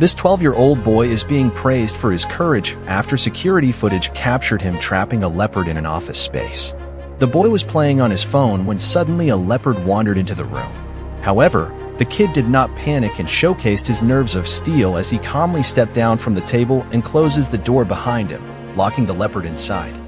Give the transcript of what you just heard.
This 12-year-old boy is being praised for his courage after security footage captured him trapping a leopard in an office space. The boy was playing on his phone when suddenly a leopard wandered into the room. However, the kid did not panic and showcased his nerves of steel as he calmly stepped down from the table and closes the door behind him, locking the leopard inside.